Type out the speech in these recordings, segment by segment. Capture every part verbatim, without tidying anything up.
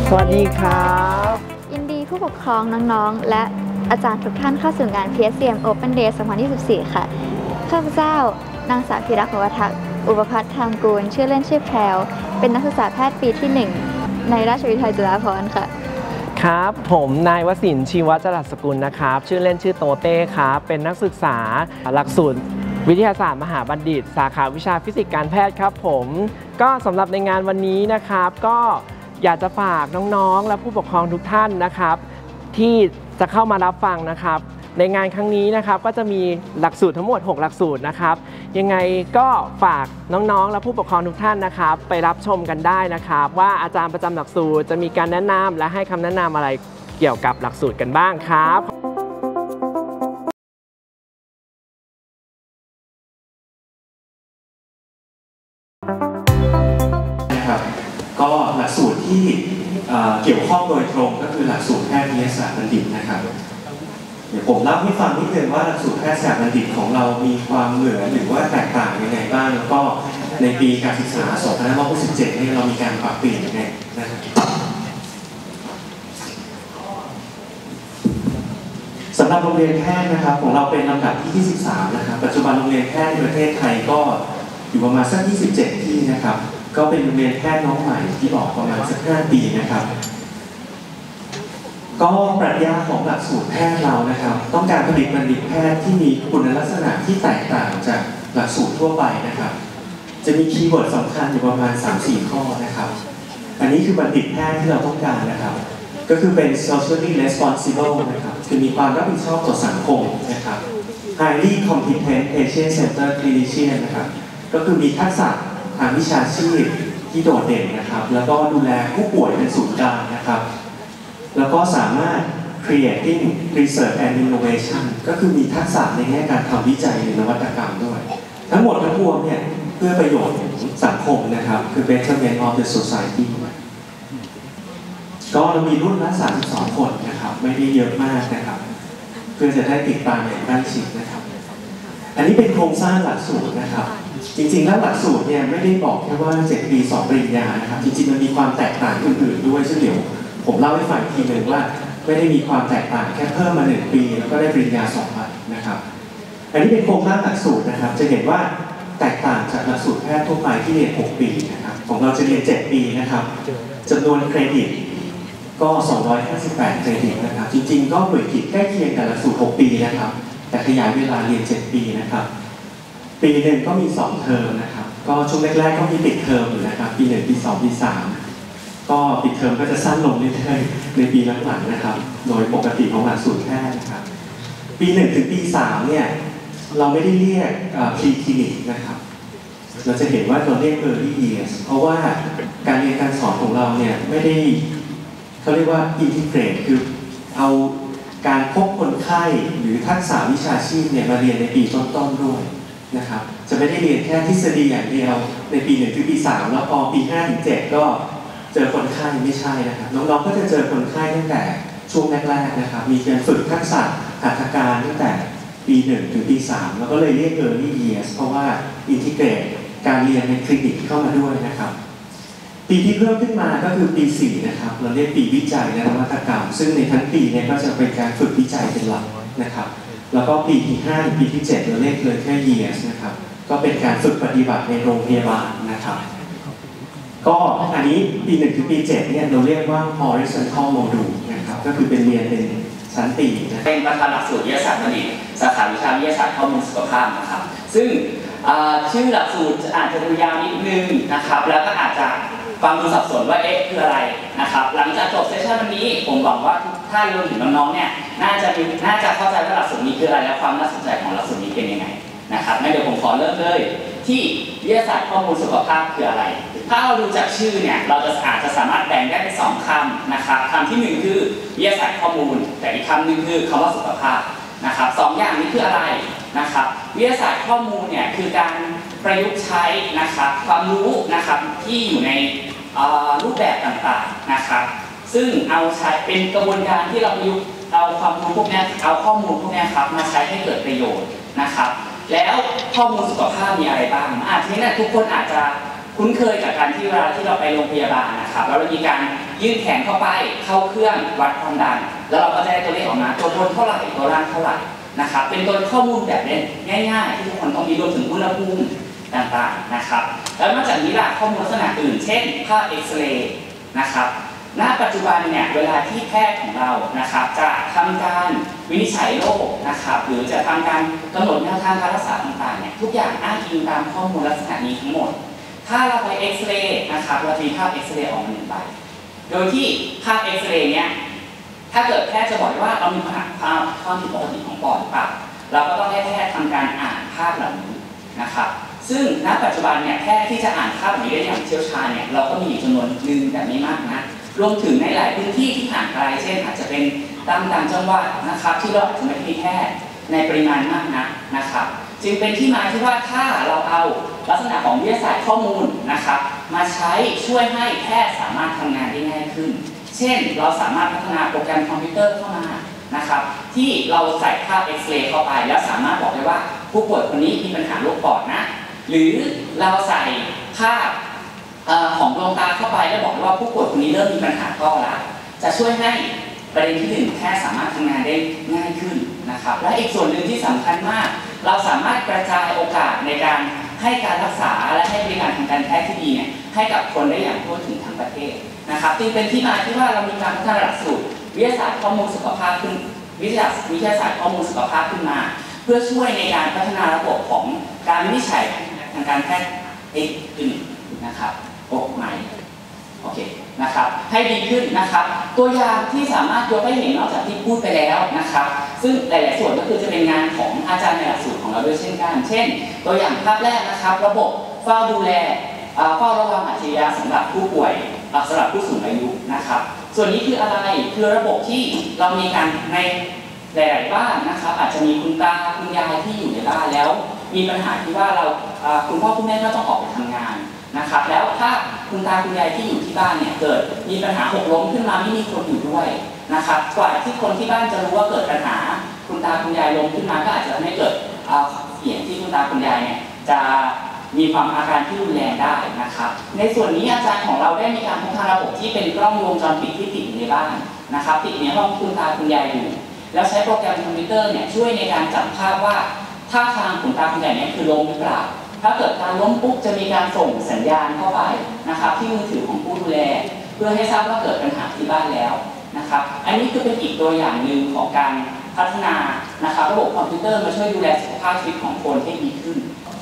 สวัสดีครับยินดีผู้ปกครองน้องๆและอาจารย์ทุกท่านเข้าสู่งาน พี เอส ซี เอ็ม Open Day สองพันยี่สิบสี่ค่ะข้าพเจ้านางสาวพิรักภวทักษ์อุปภัทรทางกูลชื่อเล่นชื่อแพรวเป็นนักศึกษาแพทย์ปีที่หนึ่งในราชวิทยาลัยจุฬาภรณ์ค่ะครับผมนายวศินทร์ชีวจรัสกุลนะครับชื่อเล่นชื่อโตเต้ครับเป็นนักศึกษาหลักสูตรวิทยาศาสตร์มหาบัณฑิตสาขาวิชาฟิสิกส์การแพทย์ครับผมก็สำหรับในงานวันนี้นะครับก็อยากจะฝากน้องๆและผู้ปกครองทุกท่านนะครับที่จะเข้ามารับฟังนะครับในงานครั้งนี้นะครับก็จะมีหลักสูตรทั้งหมดหกหลักสูตรนะครับยังไงก็ฝากน้องๆและผู้ปกครองทุกท่านนะครับไปรับชมกันได้นะครับว่าอาจารย์ประจำหลักสูตรจะมีการแนะนำและให้คำแนะนำอะไรเกี่ยวกับหลักสูตรกันบ้างครับก็หลักสูตรที่เกี่ยวข้องโดยตรงก็คือหลักสูตรแพทย์วิทยาศาสตร์บัณฑิตนะครับเดี๋ยวผมเล่าให้ฟังนิดนึงว่าหลักสูตรแพทยศาสตร์บัณฑิตของเรามีความเหมือนหรือว่าแตกต่างยังไงบ้างแล้วก็ในปีการศึกษา สองพันห้าร้อยหกสิบเจ็ด นี่เรามีการปรับเปลี่ยนยังไงนะครับสำหรับโรงเรียนแพทย์นะครับของเราเป็นลำดับที่ยี่สิบสามนะครับปัจจุบันโรงเรียนแพทย์ในประเทศไทยก็อยู่ประมาณสักยี่สิบเจ็ดที่นะครับก็เป็นโรงเรียนแพทย์น้องใหม่ที่ออกประมาณสักห้าปีนะครับก็ปรัชญาของหลักสูตรแพทย์เรานะครับต้องการผลิตบัณฑิตแพทย์ที่มีคุณลักษณะที่แตกต่างจากหลักสูตรทั่วไปนะครับจะมีคีย์เวิร์ดสำคัญอยู่ประมาณ สามถึงสี่ ข้อนะครับอันนี้คือบัณฑิตแพทย์ที่เราต้องการนะครับก็คือเป็น socially responsible นะครับคือมีความรับผิดชอบต่อสังคมนะครับ highly competent patient centered clinician นะครับก็คือมีทักษะทางวิชาชีพที่โดดเด่นนะครับแล้วก็ดูแลผู้ป่วยเป็นศูนย์กลางนะครับแล้วก็สามารถ creating research and innovation ก็คือมีทักษะในแง่การทำวิจัยหรือนวัตกรรมด้วยทั้งหมดทั้งมวลเนี่ยเพื่อประโยชน์ของสังคมนะครับคือ betterment of the society ก็เรามีรุ่นละสามสิบสองคนนะครับไม่ได้เยอะมากนะครับเพื่อจะได้ติดตามอย่างใกล้ชิดนะครับอันนี้เป็นโครงสร้างหลักสูตรนะครับจริงๆแล้วหลักสูตรเนี่ยไม่ได้บอกแค่ว่าเจ็ดปีสองปริญญานะครับจริงๆมันมีความแตกต่างอื่นๆด้วยซึ่งเดี๋ยวผมเล่าให้ฟังทีหนึ่งว่าไม่ได้มีความแตกต่างแค่เพิ่มมาหนึ่งปีแล้วก็ได้ปริญญาสองใบนะครับอันนี้เป็นโครงสร้างหลักสูตรนะครับจะเห็นว่าแตกต่างจากหลักสูตรแพทย์ทั่วไปที่เรียนหกปีนะครับของเราจะเรียนเจ็ดปีนะครับจำนวนเครดิตก็สองร้อยห้าสิบแปดเครดิตนะครับจริงๆก็หน่วยกิจใกล้เคียงกับหลักสูตรหกปีนะครับแต่ขยายเวลาเรียนเจ็ดปีนะครับปีหนึ่งก็มีสองเทอมนะครับก็ช่วงแรกๆก็มีปิดเทอมอยู่นะครับปีหนึ่งปีสองปีสามก็ปิดเทอมก็จะสั้นลงเรื่อยๆในปีหลังๆนะครับโดยปกติของหลักสูตรแพทย์นะครับปีหนึ่งถึงปีสามเนี่ยเราไม่ได้เรียกพรีคลินิกนะครับเราจะเห็นว่าเราเรียก early years เพราะว่าการเรียนการสอนของเราเนี่ยไม่ได้เขาเรียกว่า integrate คือเอาการพบคนไข้หรือทักษะวิชาชีพเนี่ยมาเรียนในปีต้นๆด้วยนะครับจะไม่ได้เรียนแค่ทฤษฎีอย่างเดียวในปีหนึ่งถึงปีสามแล้วพอปีห้าถึงเจ็ดก็เจอคนไข้ไม่ใช่นะครับน้องๆก็จะเจอคนไข้ตั้งแต่ช่วงแรกๆนะครับมีการฝึกทักษะหัตถการตั้งแต่ปีหนึ่งถึงปีสามแล้วก็เลยเรียก early years เพราะว่าอินทิเกรตการเรียนในคลินิกเข้ามาด้วยนะครับปีที่เพิ่มขึ้นมาก็คือปีสี่นะครับเราเรียกปีวิจัยและนวัตกรรมซึ่งในทั้งปีเนี่ยก็จะเป็นการฝึกวิจัยเป็นหลักนะครับแล้วก็ปีที่ห้าถึงปีที่เจ็ดเราเรียกเลยแค่ years นะครับก็เป็นการฝึกปฏิบัติในโรงพยาบาลนะครับก็อันนี้ปีหนึ่งถึงปีเจ็ดเนี่ยเราเรียกว่า horizontal module นะครับก็คือเป็นเรียนเป็นชั้นปีนะเป็นประธานหลักสูตรวิทยาศาสตร์บัณฑิตสาขาวิชาวิทยาศาสตร์ข้อมูลสุขภาพนะครับซึ่งชื่อหลักสูตรอาจจะดูยาวนิดนึงนะครับแล้วก็อาจจะฟังดูสับสนว่าเอ๊ะคืออะไรนะครับหลังจากจบเซสชันวันนี้ผมหวังว่าถ้าเรียนถึงน้องๆเนี่ยน่าจะน่าจะเข้าใจว่าหลักสูตรนี้คืออะไรและความน่าสนใจของหลักสูตรนี้เป็นยังไงนะครับงั้นเดี๋ยวผมขอเริ่มเลยที่วิทยาศาสตร์ข้อมูลสุขภาพคืออะไรถ้าเราดูจากชื่อเนี่ยเราจะอาจจะสามารถแบ่งได้เป็นสองคำนะครับคำที่หนึ่งคือวิทยาศาสตร์ข้อมูลแต่อีกคำหนึ่งคือคำว่าสุขภาพนะครับสองอย่างนี้คืออะไรนะครับวิทยาศาสตร์ข้อมูลเนี่ยคือการประยุกต์ใช้นะครับความรู้นะครับที่อยู่ในรูปแบบต่างๆนะครับซึ่งเอาใช้เป็นกระบวนการที่เราประยุกต์เอาความรู้พวกนี้เอาข้อมูลพวกนี้ครับมาใช้ให้เกิดประโยชน์นะครับแล้วข้อมูลสุขภาพมีอะไรบ้างอาจจะเนี่ยทุกคนอาจจะคุ้นเคยกับการที่เวลาที่เราไปโรงพยาบาลนะครับแล้วเรามีการ ยืดแขนเข้าไปเข้าเครื่องวัดความดันแล้วเราก็จะได้ตัวเลขออกมาตัวบนเท่าไหร่ตัวล่างเท่าไหร่นะครับเป็นตัวข้อมูลแบบนี้ง่ายๆที่ทุกคนต้องมีรวมถึงอุณหภูมิต่างๆนะครับแล้วนอกจากนี้ล่ะข้อมูลลักษณะอื่นเช่นภาพเอ็กซเรย์นะครับณปัจจุบันเนี่ยเวลาที่แพทย์ของเรานะครับจะทำการวินิจฉัยโรคนะครับหรือจะทำการกำหนดแนวทางการรักษาต่างๆเนี่ยทุกอย่างอ้างอิงตามข้อมูลลักษณะนี้ทั้งหมดถ้าเราไปเอ็กซเรย์นะครับเราจะมีภาพเอ็กซเรย์ออกมาหนึ่งใบโดยที่ภาพเอ็กซเรย์เนี่ยถ้าเกิดแพทย์จะบอกว่าเรามีปัญหาความผิดปกติของปอดหรือเปล่าเราก็ต้องให้แพทย์ทำการอ่านภาพเหล่านี้นะครับซึ่งณปัจจุบันเนี่ยแพทย์ที่จะอ่านภาพเหล่านี้ได้อย่างเชี่ยวชาญเนี่ยเราก็มีอยู่จำนวนหนึ่งแต่ไม่มากนะรวมถึงในหลายพื้นที่ที่ห่างไกลเช่นอาจจะเป็นตามต่างจังหวัดนะครับที่เราอาจจะไม่มีแพทย์ในปริมาณมากนักนะครับจึงเป็นที่มาที่ว่าถ้าเราเอาลักษณะของวิทยาศาสตร์ข้อมูลนะครับมาใช้ช่วยให้แพทย์สามารถทำงานได้ง่ายขึ้นเช่นเราสามารถพัฒนาโปรแกรมคอมพิวเตอร์เข้ามานะครับที่เราใส่ภาพเอ็กซเรย์เข้าไปแล้วสามารถบอกได้ว่าผู้ป่วยคนนี้มีปัญหาโรคปอดนะหรือเราใส่ภาพของดวงตาเข้าไปแล้วบอกว่าผู้ป่วยคนนี้เริ่มมีปัญหาก้อละจะช่วยให้ประเด็นที่หนึ่งแพทย์สามารถทำงานได้ง่ายขึ้นนะครับและอีกส่วนหนึ่งที่สำคัญมากเราสามารถกระจายโอกาสในการให้การรักษาและให้บริการทางการแพทย์ที่ดีเนี่ยให้กับคนได้อย่างทั่วถึงทั้งประเทศนะครับจึงเป็นที่มาที่ว่าเรามีการพัฒนาหลักสูตรวิทยาศาสตร์ข้อมูลสุขภาพขึ้นวิทยาศาสตร์ข้อมูลสุขภาพขึ้นมาเพื่อช่วยในการพัฒนาระบบของการวินิจฉัยทางการแพทย์อีกอื่นนะครับออกใหม่โอเคนะครับให้ดีขึ้นนะครับตัวอย่างที่สามารถยกให้เห็นนอกจากที่พูดไปแล้วนะครับซึ่งหลายๆส่วนก็คือจะเป็นงานของอาจารย์ในหลักสูตรของเราด้วยเช่นกันเช่นตัวอย่างภาพแรกนะครับระบบเฝ้าดูแลเฝ้าระวังอาชญาสำหรับผู้ป่วยสำหรับผู้สูงอายุนะครับส่วนนี้คืออะไรคือระบบที่เรามีการในหลายๆบ้านนะครับอาจจะมีคุณตาคุณยายที่อยู่ในบ้านแล้วมีปัญหาที่ว่าเราคุณพ่อคุณแม่ก็ต้องออกไปทำงานนะครับแล้วถ้าคุณตาคุณยายที่อยู่ที่บ้านเนี่ยเกิดมีปัญหาหกล้มขึ้นมาไม่มีคนอยู่ด้วยนะครับกว่าที่คนที่บ้านจะรู้ว่าเกิดปัญหาคุณตาคุณยายล้มขึ้นมาก็อาจจะไม่เกิดเสียงที่คุณตาคุณยายเนี่ยจะมีความอาการที่รุนแรงได้นะครับในส่วนนี้อาจารย์ของเราได้มีการพัฒนาระบบที่เป็นกล้องวงจรปิดที่ติดในบ้านนะครับติดในห้องคุณตาคุณยายอยู่แล้วใช้โปรแกรมคอมพิวเตอร์เนี่ยช่วยในการจับภาพว่าท่าทางคุณตาคุณยายเนี่ยคือล้มหรือเปล่าถ้าเกิดการล้มปุ๊บจะมีการส่งสัญญาณเข้าไปนะครับที่มือถือของผู้ดูแลเพื่อให้ทราบว่าเกิดปัญหาที่บ้านแล้วนะครับอันนี้คือเป็นอีกตัวอย่างหนึ่งของการพัฒนานะครับระบบคอมพิวเตอร์มาช่วยดูแลสุขภาพชีวิตของคนให้ดีขึ้น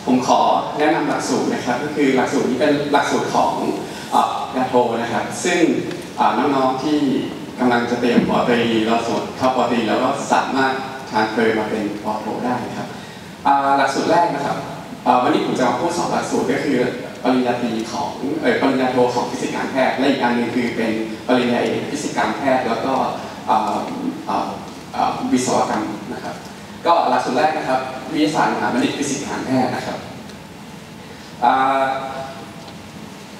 ผมขอแนะนำหลักสูตรนะครับก็คือหลักสูตรนี้เป็นหลักสูตรของกระโทนะครับซึ่งน้องๆที่กำลังจะเตรียมปอตรีหลักสูตรเข้าปอตรีแล้วก็สามารถทานเคยมาเป็นปอโทได้นะครับหลักสูตรแรกนะครับวันนี้ผมจะมาพูดสองหลักสูตรก็คือปริญญาตรีของเอ่อปริญญาโทของฟิสิกส์การแพทย์และอีกอันหนึ่งคือเป็นปริญญาเอกฟิสิกส์การแพทย์แล้วก็วิศวกรรมนะครับก็หลักสูตรแรกนะครับวิทยาศาสตร์มหาบัณฑิตฟิสิกส์การแพทย์นะครับ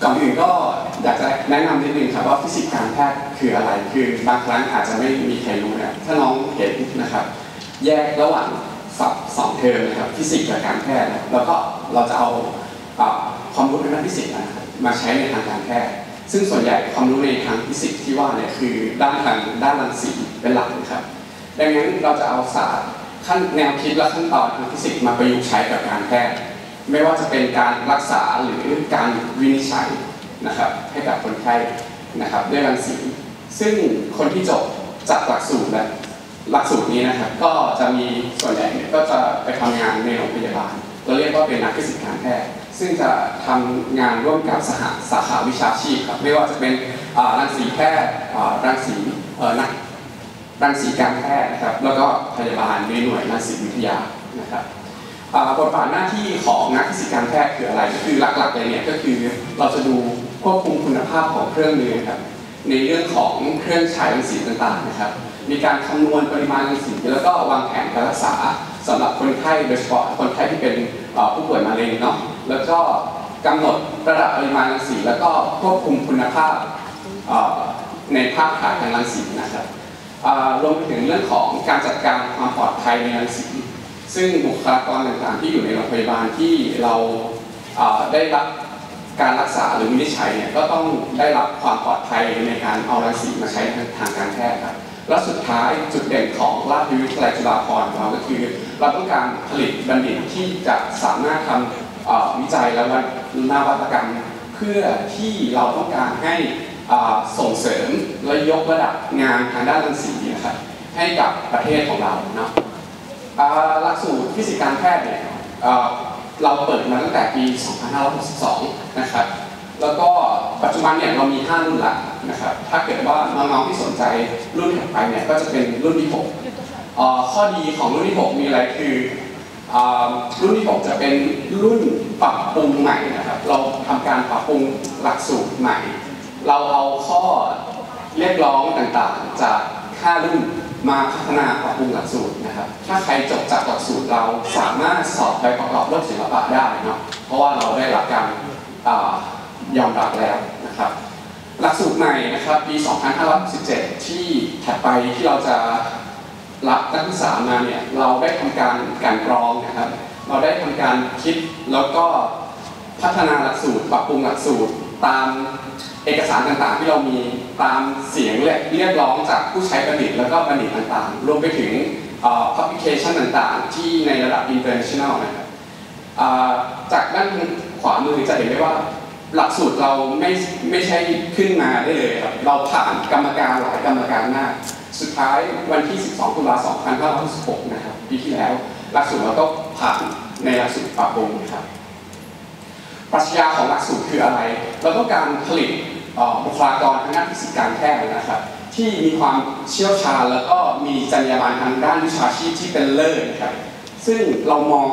ก่อนอื่นก็อยากจะแนะนำนิดนึงครับว่าฟิสิกส์การแพทย์คืออะไรคือบางครั้งอาจจะไม่มีใครรู้นะถ้าน้องเห็นนะครับแยกระหว่างสับสองเทอมนะครับฟิสิกส์กับการแพทย์แล้วก็เราจะเอาความรู้ในด้านฟิสิกส์มาใช้ในทางการแพทย์ซึ่งส่วนใหญ่ความรู้ในทางฟิสิกส์ที่ว่าเนี่ยคือด้านทางด้านรังสีเป็นหลักนะครับดังนั้นเราจะเอาศาสตร์ขั้นแนวคิดและขั้นตอนทางฟิสิกส์มาประยุกต์ใช้กับการแพทย์ไม่ว่าจะเป็นการรักษาหรือการวินิจฉัยนะครับให้กับคนไข้นะครับด้วยรังสีซึ่งคนที่จบจากหลักสูตรและหลักสูตรนี้นะครับก็จะมีส่วนใหญ่เนี่ยก็จะไปทำงานในโรงพยาบาลเราเรียกว่าเป็นนักฟิสิกส์การแพทย์ซึ่งจะทำงานร่วมกับสาขาสาขาวิชาชีพครับไม่ว่าจะเป็นรังสีแพทย์รังสีนักรังสีการแพทย์นะครับแล้วก็พยาบาลในหน่วยรังสีวิทยานะครับบทบาทหน้าที่ของนักฟิสิกส์การแพทย์คืออะไรก็คือหลักๆเลยเนี่ยก็คือเราจะดูควบคุมคุณภาพของเครื่องมือครับในเรื่องของเครื่องฉายรังสีต่างๆนะครับมีการคำนวณปริมาณรังสีแล้วก็วางแผนการรักษาสำหรับคนไข้โดยเฉพาะคนไข้ที่เป็นผู้ป่วยมะเร็งเนาะแล้วก็กำหนดระดับปริมาณรังสีแล้วก็ควบคุมคุณภาพในภาพถ่ายทางรังสีนะครับรวมไปถึงเรื่องของการจัดการความปลอดภัยในรังสีซึ่งบุคลากรต่างๆที่อยู่ในโรงพยาบาลที่เราได้รับ การรักษาหรือวินิจฉัยเนี่ยก็ต้องได้รับความปลอดภัยในการเอารังสีมาใช้ทางการแพทย์ครับและสุดท้ายจุดเด่นของราชวิทยาลัยจุฬาภรณ์เราก็คือเราต้องการผลิตบัณฑิตที่จะสามารถทำวิจัยและนวัตกรรมเพื่อที่เราต้องการให้ส่งเสริมและยกระดับงานทางด้านรังสีนะครับให้กับประเทศของเราเนาะหลักสูตรฟิสิกส์การแพทย์เนี่ยเราเปิดมาตั้งแต่ปี สองพันห้าร้อยหกสิบสอง นะครับแล้วก็ปัจจุบันเนี่ยเรามีห้ารุ่นหลักนะครับถ้าเกิดว่าน้องๆที่สนใจรุ่นถัดไปเนี่ยก็จะเป็นรุ่นที่หกข้อดีของรุ่นที่หกมีอะไรคือรุ่นที่หกจะเป็นรุ่นปรับปรุงใหม่นะครับเราทำการปรับปรุงหลักสูตรใหม่เราเอาข้อเรียกร้องต่างๆจากห้ารุ่นมาพัฒนาปรับปรุงหลักสูตรนะครับถ้าใครจบจากหลักสูตรเราสามารถสอบไปประกอบศิลปะได้เนาะเพราะว่าเราได้หลักการยอมรับแล้วนะครับหลักสูตรใหม่นะครับปี สองพันห้าร้อยสิบเจ็ด ที่ถัดไปที่เราจะรับนักศึกษามาเนี่ยเราได้ทำการการกรองนะครับเราได้ทำการคิดแล้วก็พัฒนาหลักสูตรปรับปรุงหลักสูตรตามเอกสารต่างๆที่เรามีตามเสียงเรียกร้องจากผู้ใช้บัณฑิตแล้วก็บัณฑิตต่างๆรวมไปถึงพับลิเคชันต่างๆที่ในระดับ international นะครับจากด้านขวามือจะเห็นได้ว่าหลักสูตรเราไม่ไม่ใช่ขึ้นมาได้เลยครับเราผ่านกรรมการหลายกรรมการมากสุดท้ายวันที่ สิบสอง ตุลาคม สองพันห้าร้อยหกสิบหก นะครับปีที่แล้วหลักสูตรเราก็ผ่านในหลักสูตรปรับปรุงนะครับปรัชญาของหลักสูตรคืออะไรแล้วก็การผลิตบุคลากรทางด้านฟิสิกส์การแพทย์นะครับที่มีความเชี่ยวชาญแล้วก็มีจรรยาบรรณทางด้านวิชาชีพที่เป็นเลิศนะครับซึ่งเรามอง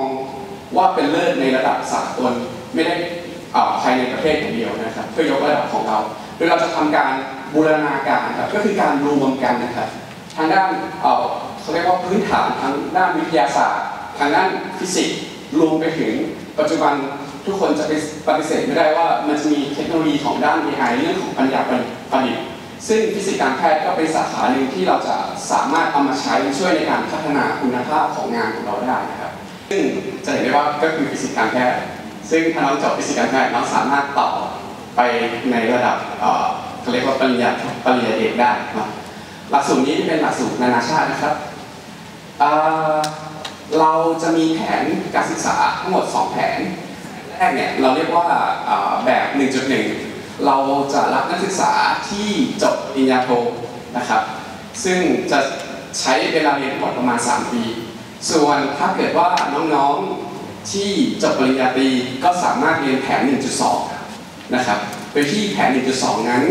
ว่าเป็นเลิศในระดับสากลไม่ได้ภายในประเทศอย่างเดียวนะครับเพื่อยกระดับของเราโดยเราจะทำการบูรณาการครับก็คือการรวมกันนะครับทางด้านเขาเรียกว่าพื้นฐานทางด้านวิทยาศาสตร์ทางด้านฟิสิกส์รวมไปถึงปัจจุบันทุกคนจะปฏิเสธไม่ได้ว่ามันจะมีเทคโนโลยีของด้าน เอ ไอ เรื่องของปัญญาประดิษฐ์ซึ่งฟิสิกส์การแพทย์ก็เป็นสาขาหนึ่งที่เราจะสามารถเอามาใช้ช่วยในการพัฒนาคุณภาพของงานของเราได้นะครับซึ่งจะเห็นได้ว่าก็คือฟิสิกส์การแพทย์ซึ่งถ้าเราจบฟิสิกส์การแพทย์เราสามารถต่อไปในระดับเขาเรียกว่าปริญญาปริญญาเอกได้นะหลักสูตรนี้เป็นหลักสูตรนานาชาตินะครับเราจะมีแผนการศึกษาทั้งหมดสองแผนแรกเนี่ยเราเรียกว่าแบบ หนึ่งจุดหนึ่ง เราจะรับนักศึกษาที่จบปริญญาโทนะครับซึ่งจะใช้เวลาเรียนทั้งหมดประมาณสามปีส่วนถ้าเกิดว่าน้องๆที่จบปริญญาตรีก็สามารถเรียนแผน หนึ่งจุดสอง นะครับโดยที่แผน หนึ่งจุดสอง นั้น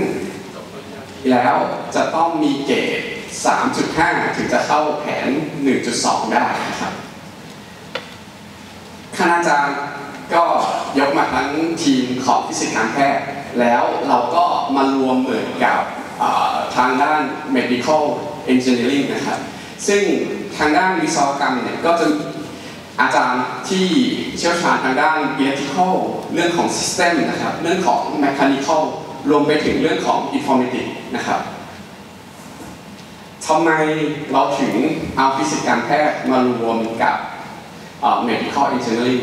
แล้วจะต้องมีเกรด สามจุดห้า ถึงจะเข้าแผน หนึ่งจุดสอง ได้นะครับคณาจารย์ก็ยกมาทั้งทีมของฟิสิกส์การแพทย์แล้วเราก็มารวมเหมือนกับทางด้าน medical engineering นะครับซึ่งทางด้านวิศวกรรมเนี่ยก็จะอาจารย์ที่เชี่ยวชาญทางด้าน electrical เรื่องของ system นะครับเรื่องของ mechanical รวมไปถึงเรื่องของ informatics นะครับทำไมเราถึงเอาฟิสิกส์การแพทย์มารวมกับ medical engineering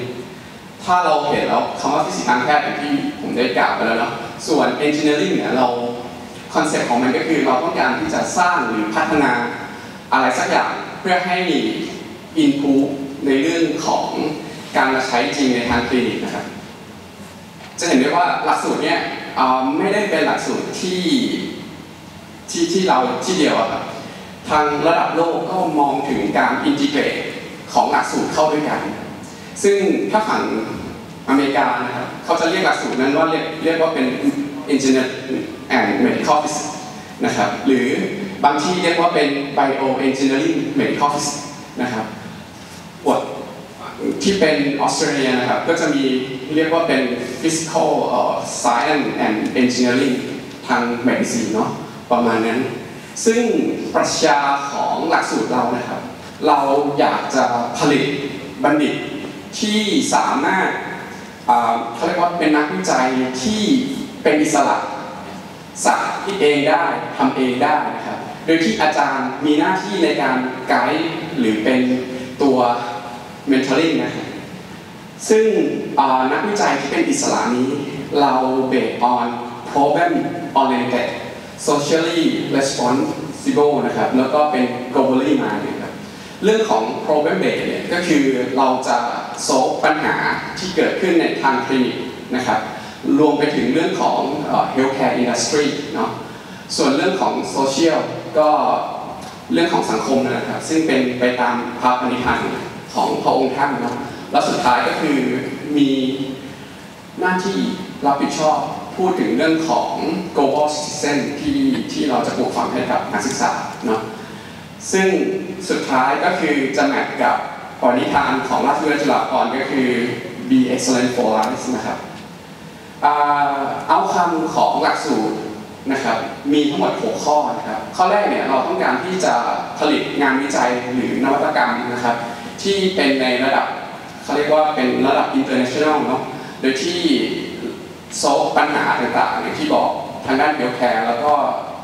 ถ้าเราเห็นแล้วคำว่าฟิสิกส์การแพทย์อย่างที่ผมได้กล่าวไปแล้วเนาะส่วน engineering เนี่ยเราคอนเซ็ปต์ของมันก็คือเราต้องการที่จะสร้างหรือพัฒนาอะไรสักอย่างเพื่อให้ improve ในเรื่องของการมาใช้จริงในทางคลินิกนะครับจะเห็นได้ว่าหลักสูตรเนี่ยไม่ได้เป็นหลักสูตรที่ที่ที่เราที่เดียวครับทางระดับโลกก็มองถึงการอินทิเกรตของหลักสูตรเข้าด้วยกันซึ่งถ้าฝั่งอเมริกานะครับเขาจะเรียกหลักสูตรนั้นว่าเรียกเรียกว่าเป็น engineering and medical physics นะครับหรือบางที่เรียกว่าเป็น bio engineering medical physics นะครับบทที่เป็นออสเตรเลียนะครับก็จะมีเรียกว่าเป็น physical science and engineering ทาง medicine เนาะประมาณนั้นซึ่งปรัชญาของหลักสูตรเรานะครับเราอยากจะผลิตบัณฑิตที่สามารถเขาเรียกว่าเป็นนักวิจัยที่เป็นอิสระสักที่เองได้ทำเองได้นะครับโดยที่อาจารย์มีหน้าที่ในการไกด์หรือเป็นตัว mentoring นะครับซึ่งนักวิจัยที่เป็นอิสระนี้ เราเบสออน problem oriented socially responsible นะครับแล้วก็เป็น globally minded นะครับเรื่องของ problem based เนี่ยก็คือเราจะโซลฟ์ปัญหาที่เกิดขึ้นในทางคลินิกนะครับรวมไปถึงเรื่องของ healthcare industry เนาะส่วนเรื่องของ social ก็เรื่องของสังคมนะครับซึ่งเป็นไปตามพระปณิธานของพระองค์ท่านเนาะแล้วสุดท้ายก็คือมีหน้าที่รับผิดชอบพูดถึงเรื่องของ global citizen ที่ที่เราจะปลูกฝังให้กับนักศึกษาเนาะซึ่งสุดท้ายก็คือจะแมทกับปณิธานของราชวิทยาลัยจุฬาภรณ์ก็คือ be excellent for life นะครับเอาคำของหลักสูตรนะครับมีทั้งหมดหกข้อนะครับข้อแรกเนี่ยเราต้องการที่จะผลิตงานวิจัยหรือนวัตกรรมนะครับที่เป็นในระดับเขาเรียกว่าเป็นระดับ international เนาะโดยที่โซลฟ์ปัญหาต่างๆอย่างที่บอกทางด้านเฮลท์แคร์แล้วก็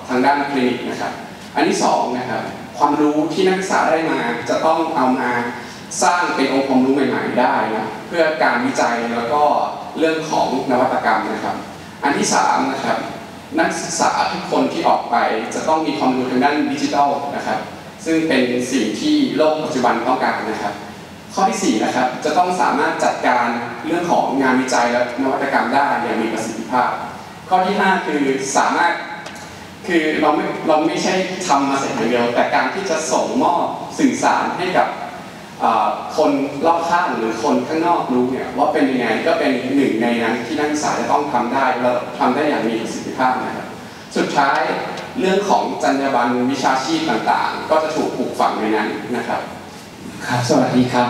ทางด้านคลินิกนะครับอันที่สองนะครับความรู้ที่นักศึกษาได้มาจะต้องเอามาสร้างเป็นองค์ความรู้ใหม่ๆได้นะเพื่อการวิจัยแล้วก็เรื่องของนวัตกรรมนะครับอันที่สามนะครับนักศึกษาทุกคนที่ออกไปจะต้องมีความรู้ทางด้านดิจิทัลนะครับซึ่งเป็นสิ่งที่โลกปัจจุบันต้องการนะครับข้อที่สี่นะครับจะต้องสามารถจัดการเรื่องของงานวิจัยและนวัตกรรมได้อย่างมีประสิทธิภาพข้อที่ห้าคือสามารถคือเราไม่เราไม่ใช่ทำมาเสร็จอย่างเดียวแต่การที่จะส่งมอบสื่อสารให้กับคนรอบข้างหรือคนข้างนอกรู้เนี่ยว่าเป็นยังไงก็เป็นหนึ่งในนั้นที่นักศึกษาจะต้องทำได้และทำได้อย่างมีประสิทธิภาพนะครับสุดท้ายเรื่องของจรรยาบรรณวิชาชีพต่างๆก็จะถูกปลูกฝังในนั้นนะครับครับสวัสดีครับ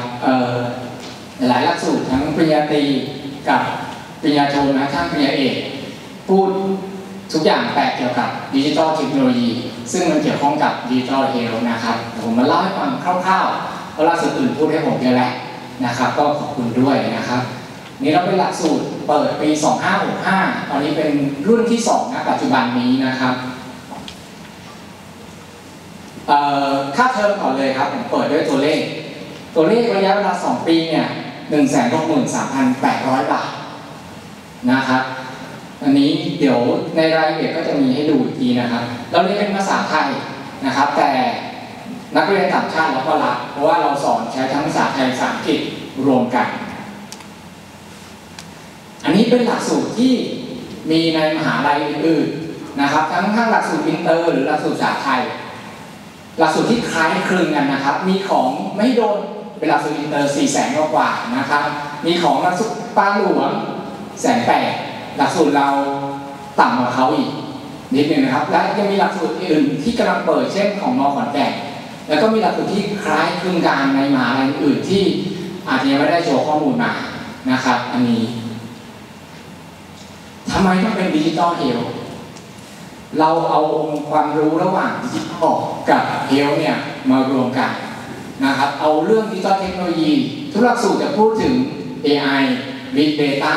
หลายหลักสูตรทั้งปริญญาตรีกับปริญญาโทนะทั้งปริญญาเอกพูดทุกอย่างแตกเกี่ยวกับดิจิทัลเทคโนโลยีซึ่งมันเกี่ยวข้องกับดิจิทัลเฮลท์นะครับผมมาเล่าให้ฟังคร่าวๆเพราะหลักสูตรอื่นพูดให้ผมเยอะแล้วนะครับก็ขอบคุณด้วยนะครับนี่เราเป็นหลักสูตรเปิดปีสองพันห้าร้อยหกสิบห้าตอนนี้เป็นรุ่นที่สองนะปัจจุบันนี้นะครับค่าเทอมก่อนเลยครับผมเปิดด้วยตัวเลขตัวเลขระยะเวลาสองปีเนี่ย หนึ่งแสนหกหมื่นสามพันแปดร้อย บาทนะครับอันนี้เดี๋ยวในรายละเอียดก็จะมีให้ดูอีกทีนะครับเราเรียนเป็นภาษาไทยนะครับแต่นักเรียนต่างชาติเราก็รับเพราะว่าเราสอนใช้ทั้งภาษาไทยภาษาอังกฤษรวมกันอันนี้เป็นหลักสูตรที่มีในมหาลัยอื่นๆนะครับทั้งทั้งหลักสูตรอินเตอร์หรือหลักสูตรภาษาไทยหลักสูตรที่คล้ายคลึงกันนะครับมีของไม่โดนเป็นหลักสูตรอินเตอร์สี่แสนกว่านะครับมีของหลักสูตรปาหลวงแสนแปดหลักสูตรเราต่ำกว่าเขาอีกนิดนึงนะครับและยังมีหลักสูตรอื่นที่กำลังเปิดเช่นของมอขอนแก่นแล้วก็มีหลักสูตรที่คล้ายคลึงกันในมหาลัยอื่นที่อาจจะยังไม่ได้โชว์ข้อมูลมานะครับอันนี้ทำไมต้องเป็นดิจิทัลเฮลท์เราเอาองค์ความรู้ระหว่างดิจิทัลกับเฮลท์เนี่ยมารวมกันนะครับเอาเรื่องดิจิทัลเทคโนโลยีทุกหลักสูตรจะพูดถึง เอ ไอ Big Data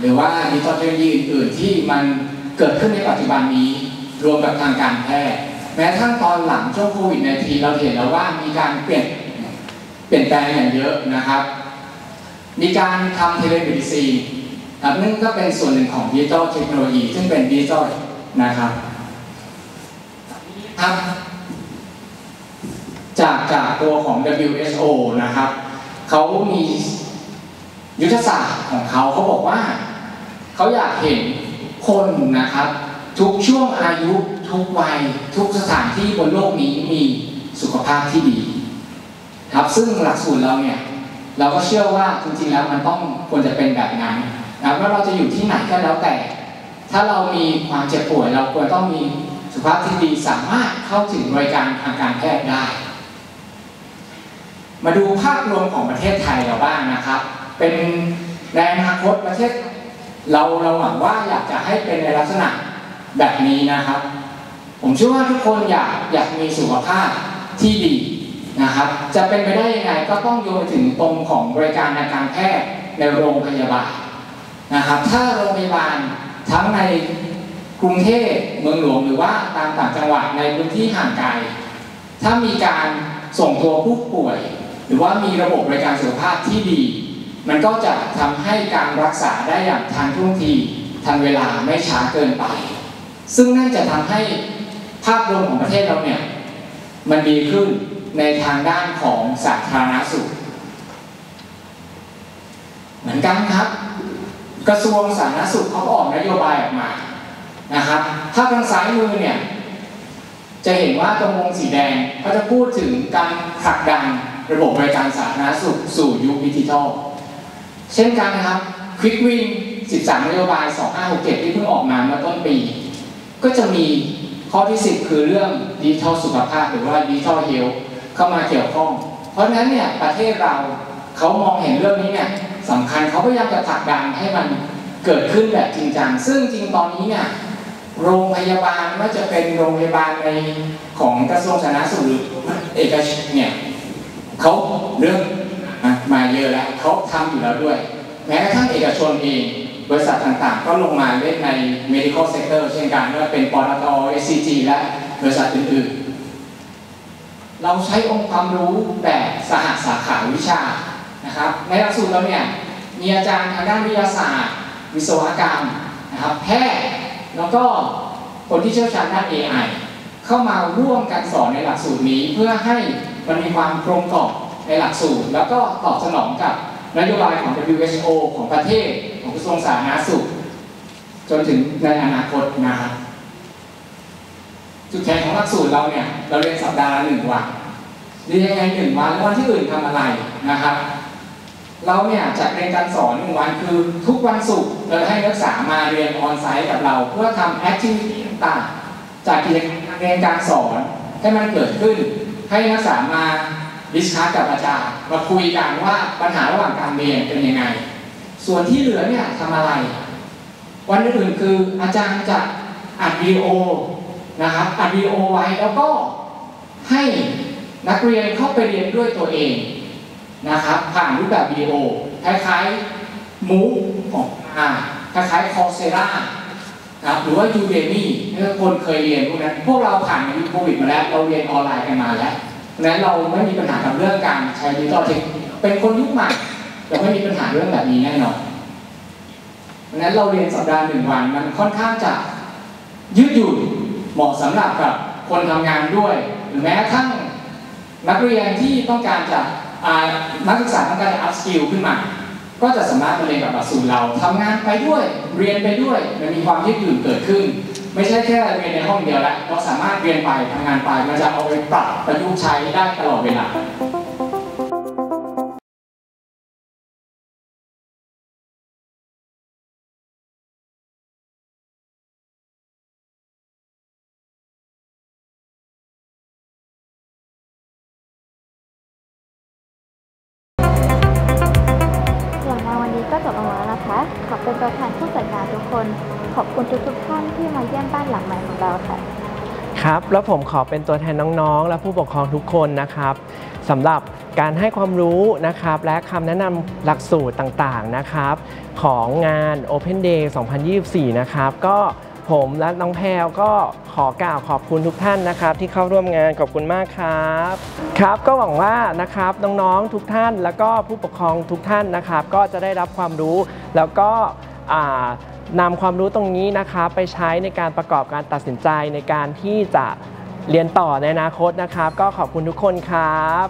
หรือว่าดิจิทัลเทคโนโลยีอื่นๆที่มันเกิดขึ้นในปัจจุบันนี้รวมกับทางการแพทย์แม้ทั้งตอนหลังช่วงโควิดในทีเราเห็นแล้วว่ามีการเปลี่ยนเปลี่ยนแปลงอย่างเยอะนะครับมีการทำเทเลเมดิซีนนั่นก็เป็นส่วนหนึ่งของดิจิทัลเทคโนโลยีซึ่งเป็นดิจิทัลนะครับจากจากตัวของ ดับเบิลยู เอช โอ นะครับเขามียุทธศาสตร์ของเขาเขาบอกว่าเขาอยากเห็นคนนะครับทุกช่วงอายุทุกวัยทุกสถานที่บนโลกนี้มีสุขภาพที่ดีครับซึ่งหลักสูตรเราเนี่ยเราก็เชื่อว่าจริงๆแล้วมันต้องควรจะเป็นแบบนั้นนะว่าเราจะอยู่ที่ไหนก็แล้วแต่ถ้าเรามีความเจ็บป่วยเราควรต้องมีสุขภาพที่ดีสามารถเข้าถึงบริการทางการแพทย์ได้มาดูภาพรวมของประเทศไทยเราบ้างนะครับเป็นในอนาคตประเทศเราเราหวังว่าอยากจะให้เป็นในลักษณะแบบนี้นะครับผมเชื่อว่าทุกคนอยากอยากมีสุขภาพที่ดีนะครับจะเป็นไปได้ยังไงก็ต้องโยงถึงตรงของบริการทางการแพทย์ในโรงพยาบาลนะครับถ้าโรงพยาบาลทั้งในกรุงเทพเมืองหลวงหรือว่าตามต่างจังหวัดในพื้นที่ห่างไกลถ้ามีการส่งตัวผู้ป่วยหรือว่ามีระบบบริการสุขภาพที่ดีมันก็จะทำให้การรักษาได้อย่างทันท่วงที ทันเวลาไม่ช้าเกินไปซึ่งนั่นจะทำให้ภาพรวมของประเทศเราเนี่ยมันดีขึ้นในทางด้านของสาธารณสุขเหมือนกันครับกระทรวงสาธารณสุขเขาออกนโยบายออกมานะครับถ้าทางซ้ายมือเนี่ยจะเห็นว่าตรงวงสีแดงเขาจะพูดถึงการผลักดันระบบบริการสาธารณสุขสู่ยุคดิจิทัลเช่นกันนะครับควิกวินสิบสามนโยบายสองห้าหกเจ็ดที่เพิ่งออกมาเมื่อต้นปีก็จะมีข้อที่สิบคือเรื่องดิจิทัลสุขภาพหรือว่าดิจิทัลเฮลท์เข้ามาเกี่ยวข้องเพราะฉะนั้นเนี่ยประเทศเราเขามองเห็นเรื่องนี้เนี่ยสำคัญเขาพยายามจะผลักดันให้มันเกิดขึ้นแบบจริงจังซึ่งจริงตอนนี้เนี่ยโรงพยาบาลว่าจะเป็นโรงพยาบาลในของกระทรวงสาธารณสุขเอกชนเนี่ยเขาเรื่องมาเยอะแล้วเขาทำอยู่แล้วด้วยแม้กระทั่งเอกชนเองบริษัทต่างๆก็ลงมาเล่นใน medical sector เช่นกันว่าเป็นปตท เอส ซี จี และบริษัทอื่นๆเราใช้องค์ความรู้แบบสหสาขาวิชานะครับในหลักสูตรเราเนี่ยมีอาจารย์ทางด้านวิทยาศาสตร์วิศวกรรมนะครับแพทย์แล้วก็คนที่เชี่ยวชาญด้าน เอ ไอ เข้ามาร่วมกันสอนในหลักสูตรนี้เพื่อให้มันมีความกลมกล่อมในหลักสูตรแล้วก็ตอบสนองกับนโยบายของ ดับเบิลยู เอช โอ ของประเทศของกระทรวงสาธารณสุขจนถึงในอนาคตนะครับจุดแข็งของหลักสูตรเราเนี่ยเราเรียนสัปดาห์ละหนึ่งวันเรียนยังไงหนึ่งวันแล้ววันที่อื่นทำอะไรนะครับเราเนี่ยจัดเรียนการสอนหนึ่งวันคือทุกวันศุกร์เราให้นักศึกษามาเรียนออนไซต์กับเราเพื่อทำแอคทิวิตี้ต่างๆจัดกิจกรรมเรียนการสอนให้มันเกิดขึ้นให้นักศึกษามาดิสคัสกับอาจารย์มาคุยกันว่าปัญหาระหว่างการเรียนเป็นยังไงส่วนที่เหลือเนี่ยทำอะไรวันอื่นคืออาจารย์จะอัดวิดีโอนะครับอัดวิดีโอไว้แล้วก็ให้นักเรียนเข้าไปเรียนด้วยตัวเองนะครับผ่านรูปแบบวิดีโอคล้ายๆมูฟของอ่าคล้ายๆคอร์สเซรานะครับหรือว่ายูเดมี่ถ้าคนเคยเรียนพวกนั้นพวกเราผ่านในยุคโควิดมาแล้วเราเรียนออนไลน์กันมาแล้วนั้นเราไม่มีปัญหากับเรื่องการใช้ดิจิทัลเทคโนโลยีเป็นคนยุคใหม่เราไม่มีปัญหาเรื่องแบบนี้แน่นอนนั้นเราเรียนสัปดาห์หนึ่งวันมันค่อนข้างจะยืดหยุ่นเหมาะสำหรับกับคนทำงานด้วยหรือแม้ทั้งนักเรียนที่ต้องการจะนักศึกษาต้องการจะอัพสกิลขึ้นมาก็จะสามารถมาเรียนกับหลักสูตรเราทำงานไปด้วยเรียนไปด้วยมันมีความยืดหยุ่นเกิดขึ้นไม่ใช่แค่เรียนในห้องเดียวแล้วเราสามารถเรียนไปทำงานไปมันจะเอาไปปรับประยุกต์ใช้ได้ตลอดเวลาส่วนงานวันนี้ก็จบลงแล้วนะคะขอบคุณตัวแทนผู้จัดงานทุกคนขอบคุณทุกๆท่านที่มาเยี่ยมบ้านหลังใหม่ของเราค่ะครับแล้วผมขอเป็นตัวแทนน้องๆและผู้ปกครองทุกคนนะครับสำหรับการให้ความรู้นะครับและคำแนะนำหลักสูตรต่างๆนะครับของงาน Open Day สองพันยี่สิบสี่นะครับก็ผมและน้องแพรก็ขอกล่าวขอบคุณทุกท่านนะครับที่เข้าร่วมงานขอบคุณมากครับครับก็หวังว่านะครับน้องๆทุกท่านแล้วก็ผู้ปกครองทุกท่านนะครับก็จะได้รับความรู้แล้วก็นำความรู้ตรงนี้นะคะไปใช้ในการประกอบการตัดสินใจในการที่จะเรียนต่อในอนาคตนะครับก็ขอบคุณทุกคนครับ